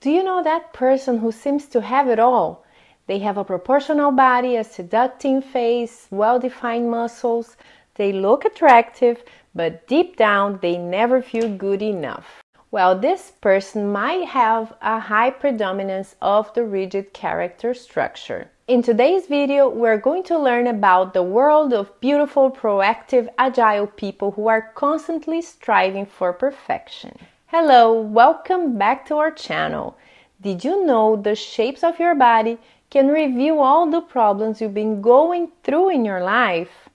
Do you know that person who seems to have it all? They have a proportional body, a seductive face, well-defined muscles. They look attractive, but deep down they never feel good enough. Well, this person might have a high predominance of the rigid character structure. In today's video, we're going to learn about the world of beautiful, proactive, agile people who are constantly striving for perfection. Hello, welcome back to our channel. Did you know the shapes of your body can reveal all the problems you've been going through in your life?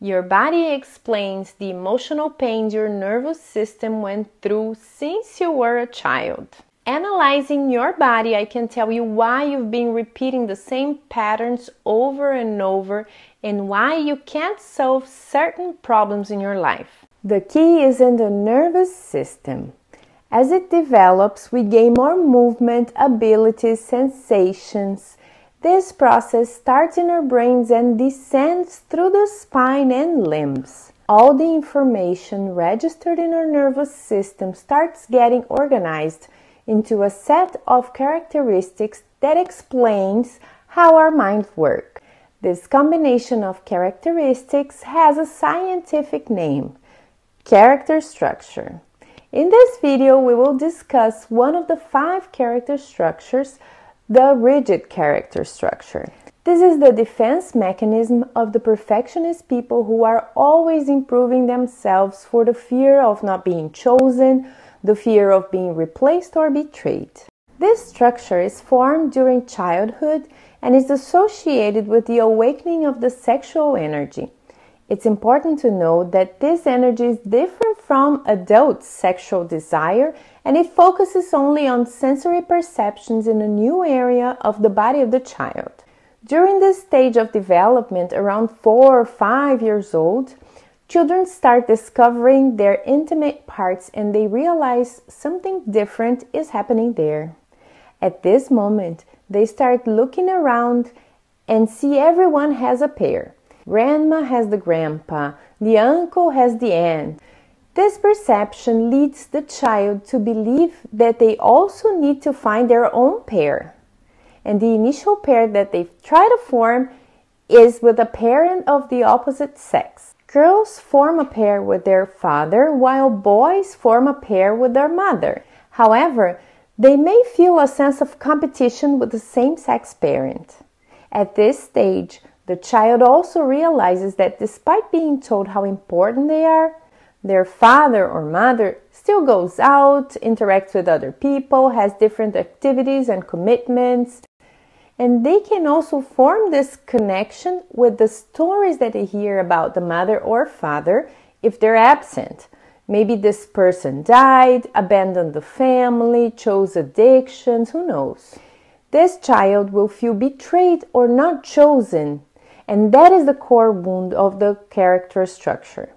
Your body explains the emotional pains your nervous system went through since you were a child. Analyzing your body, I can tell you why you've been repeating the same patterns over and over and why you can't solve certain problems in your life. The key is in the nervous system. As it develops, we gain more movement, abilities, sensations. This process starts in our brains and descends through the spine and limbs. All the information registered in our nervous system starts getting organized into a set of characteristics that explains how our minds work. This combination of characteristics has a scientific name: character structure. In this video, we will discuss one of the 5 character structures, the rigid character structure. This is the defense mechanism of the perfectionist people who are always improving themselves for the fear of not being chosen, the fear of being replaced or betrayed. This structure is formed during childhood and is associated with the awakening of the sexual energy. It's important to know that this energy is different from adult sexual desire and it focuses only on sensory perceptions in a new area of the body of the child. During this stage of development, around 4 or 5 years old, children start discovering their intimate parts and they realize something different is happening there. At this moment, they start looking around and see everyone has a pair. Grandma has the grandpa, the uncle has the aunt. This perception leads the child to believe that they also need to find their own pair. And the initial pair that they try to form is with a parent of the opposite sex. Girls form a pair with their father, while boys form a pair with their mother. However, they may feel a sense of competition with the same-sex parent. At this stage, the child also realizes that despite being told how important they are, their father or mother still goes out, interacts with other people, has different activities and commitments. And they can also form this connection with the stories that they hear about the mother or father if they're absent. Maybe this person died, abandoned the family, chose addictions, who knows? This child will feel betrayed or not chosen. And that is the core wound of the character structure.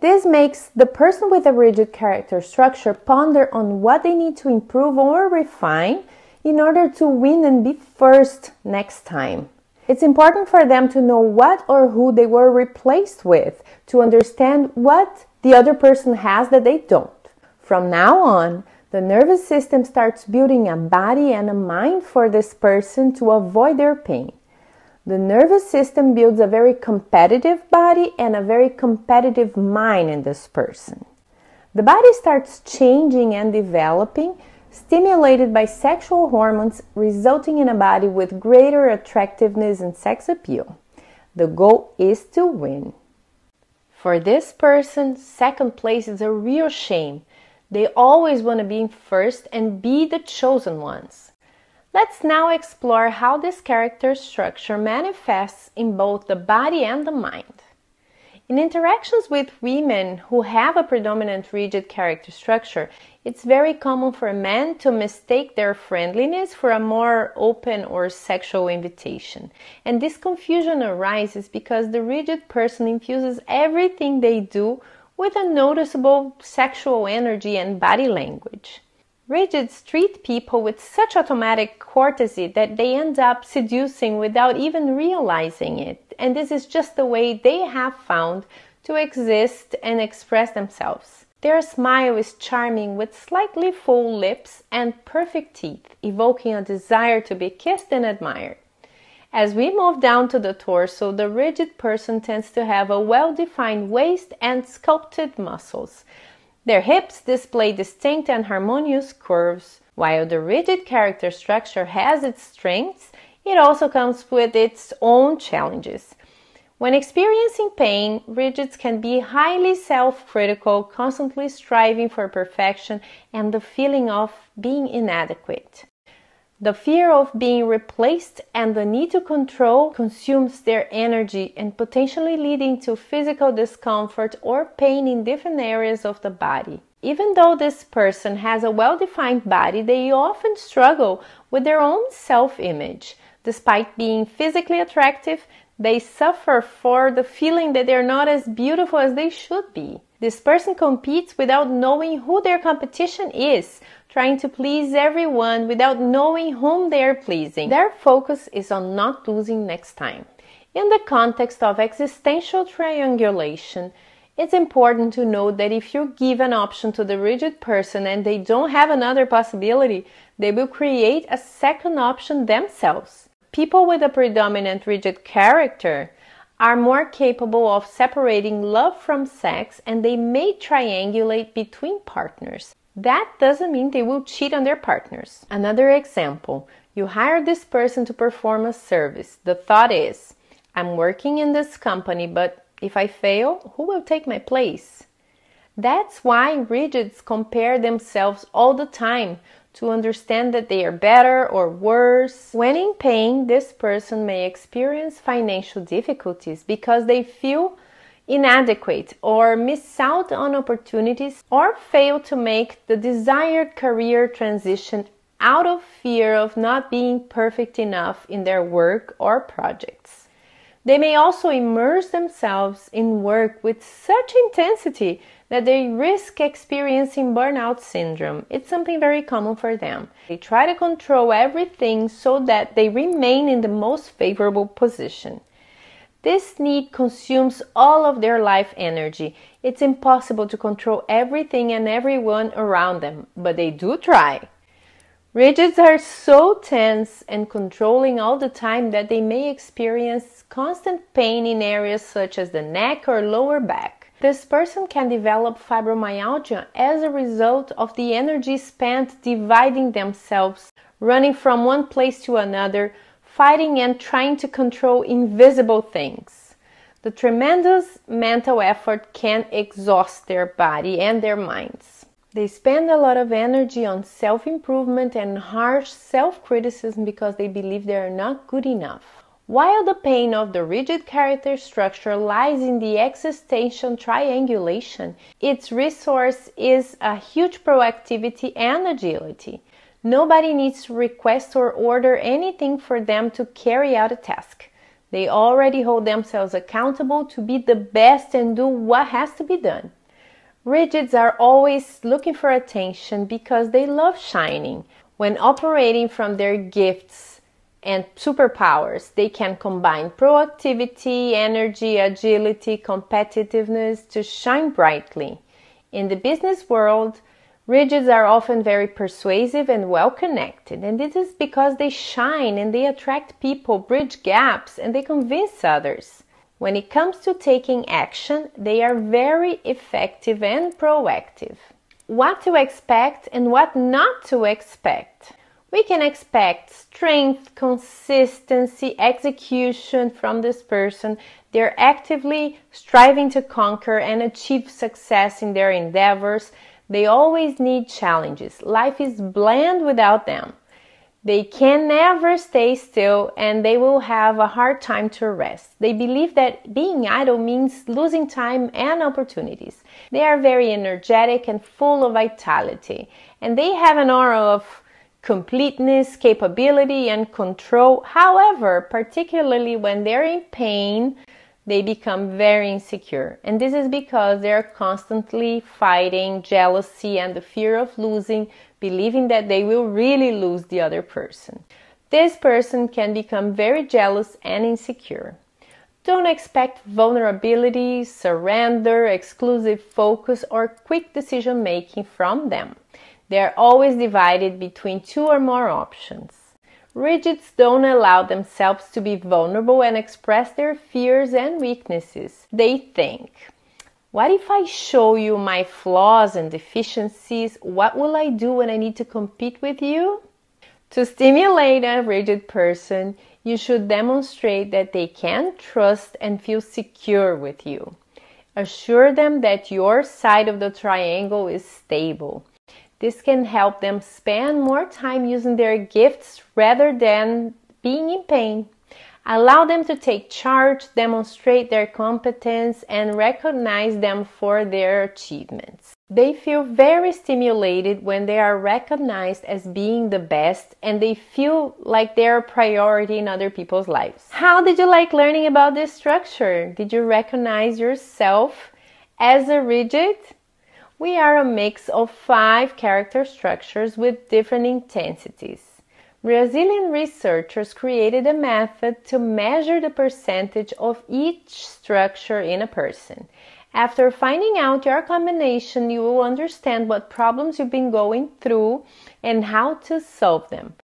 This makes the person with a rigid character structure ponder on what they need to improve or refine in order to win and be first next time. It's important for them to know what or who they were replaced with, to understand what the other person has that they don't. From now on, the nervous system starts building a body and a mind for this person to avoid their pain. The nervous system builds a very competitive body and a very competitive mind in this person. The body starts changing and developing, stimulated by sexual hormones, resulting in a body with greater attractiveness and sex appeal. The goal is to win. For this person, second place is a real shame. They always want to be in first and be the chosen ones. Let's now explore how this character structure manifests in both the body and the mind. In interactions with women who have a predominant rigid character structure, it's very common for men to mistake their friendliness for a more open or sexual invitation. And this confusion arises because the rigid person infuses everything they do with a noticeable sexual energy and body language. Rigids treat people with such automatic courtesy that they end up seducing without even realizing it. And this is just the way they have found to exist and express themselves. Their smile is charming with slightly full lips and perfect teeth, evoking a desire to be kissed and admired. As we move down to the torso, the rigid person tends to have a well-defined waist and sculpted muscles. Their hips display distinct and harmonious curves. While the rigid character structure has its strengths, it also comes with its own challenges. When experiencing pain, rigids can be highly self-critical, constantly striving for perfection and the feeling of being inadequate. The fear of being replaced and the need to control consumes their energy and potentially leading to physical discomfort or pain in different areas of the body. Even though this person has a well-defined body, they often struggle with their own self-image. Despite being physically attractive, they suffer for the feeling that they're not as beautiful as they should be. This person competes without knowing who their competition is, trying to please everyone without knowing whom they are pleasing. Their focus is on not losing next time. In the context of existential triangulation, it's important to note that if you give an option to the rigid person and they don't have another possibility, they will create a second option themselves. People with a predominant rigid character are more capable of separating love from sex, and they may triangulate between partners. That doesn't mean they will cheat on their partners. Another example, you hire this person to perform a service. The thought is, I'm working in this company, but if I fail, who will take my place? That's why rigids compare themselves all the time to understand that they are better or worse. When in pain, this person may experience financial difficulties because they feel inadequate or miss out on opportunities or fail to make the desired career transition out of fear of not being perfect enough in their work or projects. They may also immerse themselves in work with such intensity that they risk experiencing burnout syndrome. It's something very common for them. They try to control everything so that they remain in the most favorable position. This need consumes all of their life energy. It's impossible to control everything and everyone around them, but they do try. Rigids are so tense and controlling all the time that they may experience constant pain in areas such as the neck or lower back. This person can develop fibromyalgia as a result of the energy spent dividing themselves, running from one place to another, fighting and trying to control invisible things. The tremendous mental effort can exhaust their body and their minds. They spend a lot of energy on self-improvement and harsh self-criticism because they believe they are not good enough. While the pain of the rigid character structure lies in the existential triangulation, its resource is a huge proactivity and agility. Nobody needs to request or order anything for them to carry out a task. They already hold themselves accountable to be the best and do what has to be done. Rigids are always looking for attention because they love shining. When operating from their gifts and superpowers, they can combine proactivity, energy, agility, competitiveness to shine brightly. In the business world, rigids are often very persuasive and well-connected, and this is because they shine and they attract people, bridge gaps, and they convince others. When it comes to taking action, they are very effective and proactive. What to expect and what not to expect. We can expect strength, consistency, execution from this person. They're actively striving to conquer and achieve success in their endeavors. They always need challenges. Life is bland without them. They can never stay still and they will have a hard time to rest. They believe that being idle means losing time and opportunities. They are very energetic and full of vitality, and they have an aura of completeness, capability, and control. However, particularly when they're in pain, they become very insecure, and this is because they are constantly fighting jealousy and the fear of losing, believing that they will really lose the other person. This person can become very jealous and insecure. Don't expect vulnerability, surrender, exclusive focus, or quick decision-making from them. They are always divided between two or more options. Rigids don't allow themselves to be vulnerable and express their fears and weaknesses. They think, what if I show you my flaws and deficiencies? What will I do when I need to compete with you? To stimulate a rigid person, you should demonstrate that they can trust and feel secure with you. Assure them that your side of the triangle is stable. This can help them spend more time using their gifts rather than being in pain. Allow them to take charge, demonstrate their competence, and recognize them for their achievements. They feel very stimulated when they are recognized as being the best, and they feel like they are a priority in other people's lives. How did you like learning about this structure? Did you recognize yourself as a rigid? We are a mix of 5 character structures with different intensities. Brazilian researchers created a method to measure the percentage of each structure in a person. After finding out your combination, you will understand what problems you've been going through and how to solve them.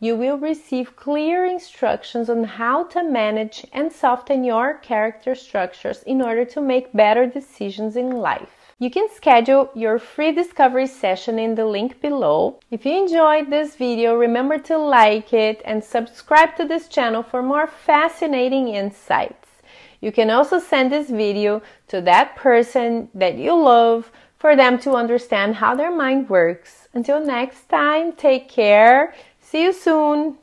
You will receive clear instructions on how to manage and soften your character structures in order to make better decisions in life. You can schedule your free discovery session in the link below. If you enjoyed this video, remember to like it and subscribe to this channel for more fascinating insights. You can also send this video to that person that you love for them to understand how their mind works. Until next time, take care. See you soon.